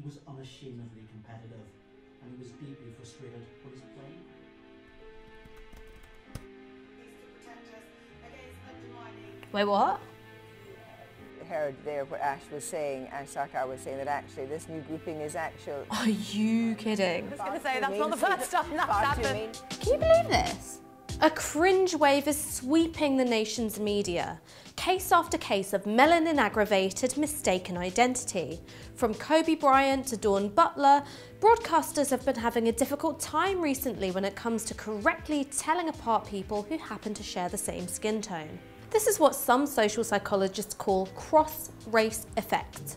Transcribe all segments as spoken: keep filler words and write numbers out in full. He was unashamedly competitive, and he was deeply frustrated with his playing. Wait, what? I heard there what Ash was saying, Ash Sarkar was saying, that actually this new grouping is actual. Are you kidding? I was going to say, that's not the first time that's happened. Can you believe this? A cringe wave is sweeping the nation's media. Case after case of melanin-aggravated mistaken identity. From Kobe Bryant to Dawn Butler, broadcasters have been having a difficult time recently when it comes to correctly telling apart people who happen to share the same skin tone. This is what some social psychologists call cross-race effect.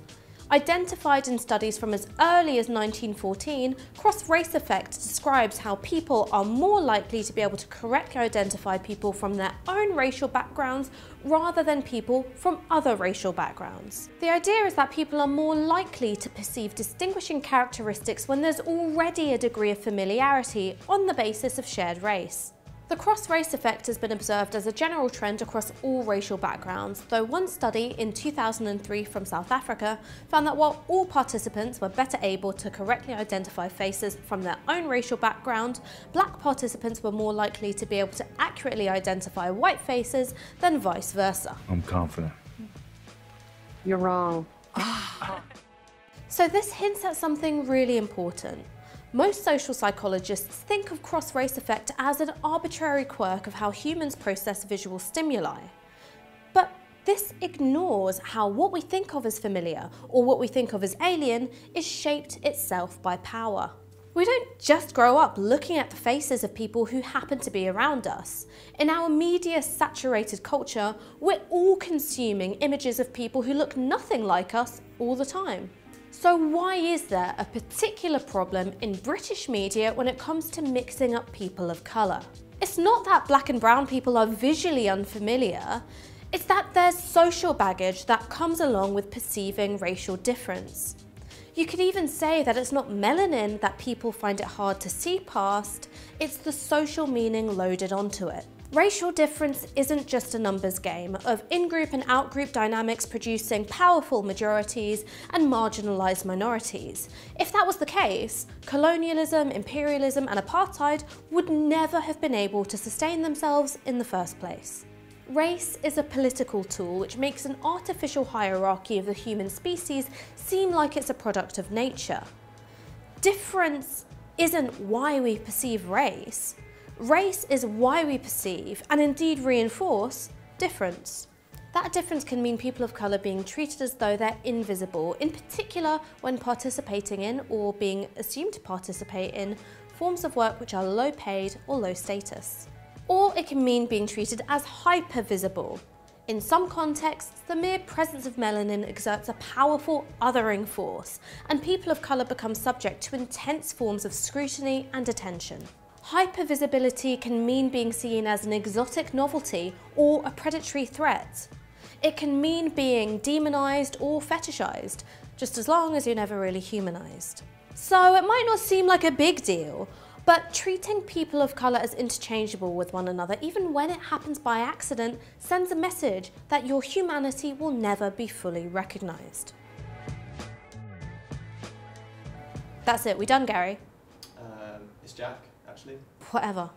Identified in studies from as early as nineteen fourteen, cross-race effect describes how people are more likely to be able to correctly identify people from their own racial backgrounds rather than people from other racial backgrounds. The idea is that people are more likely to perceive distinguishing characteristics when there's already a degree of familiarity on the basis of shared race. The cross-race effect has been observed as a general trend across all racial backgrounds, though one study in two thousand three from South Africa found that while all participants were better able to correctly identify faces from their own racial background, black participants were more likely to be able to accurately identify white faces than vice versa. I'm confident. You're wrong. So this hints at something really important. Most social psychologists think of cross-race effect as an arbitrary quirk of how humans process visual stimuli. But this ignores how what we think of as familiar, or what we think of as alien, is shaped itself by power. We don't just grow up looking at the faces of people who happen to be around us. In our media-saturated culture, we're all consuming images of people who look nothing like us all the time. So why is there a particular problem in British media when it comes to mixing up people of colour? It's not that black and brown people are visually unfamiliar, it's that there's social baggage that comes along with perceiving racial difference. You could even say that it's not melanin that people find it hard to see past, it's the social meaning loaded onto it. Racial difference isn't just a numbers game of in-group and out-group dynamics producing powerful majorities and marginalised minorities. If that was the case, colonialism, imperialism and apartheid would never have been able to sustain themselves in the first place. Race is a political tool which makes an artificial hierarchy of the human species seem like it's a product of nature. Difference isn't why we perceive race. Race is why we perceive, and indeed reinforce, difference. That difference can mean people of colour being treated as though they're invisible, in particular when participating in, or being assumed to participate in, forms of work which are low paid or low status. Or it can mean being treated as hyper-visible. In some contexts, the mere presence of melanin exerts a powerful othering force, and people of colour become subject to intense forms of scrutiny and attention. Hypervisibility can mean being seen as an exotic novelty or a predatory threat. It can mean being demonised or fetishised, just as long as you're never really humanised. So it might not seem like a big deal, but treating people of colour as interchangeable with one another, even when it happens by accident, sends a message that your humanity will never be fully recognised. That's it, we done, Gary? Um, it's Jack. Actually. Whatever.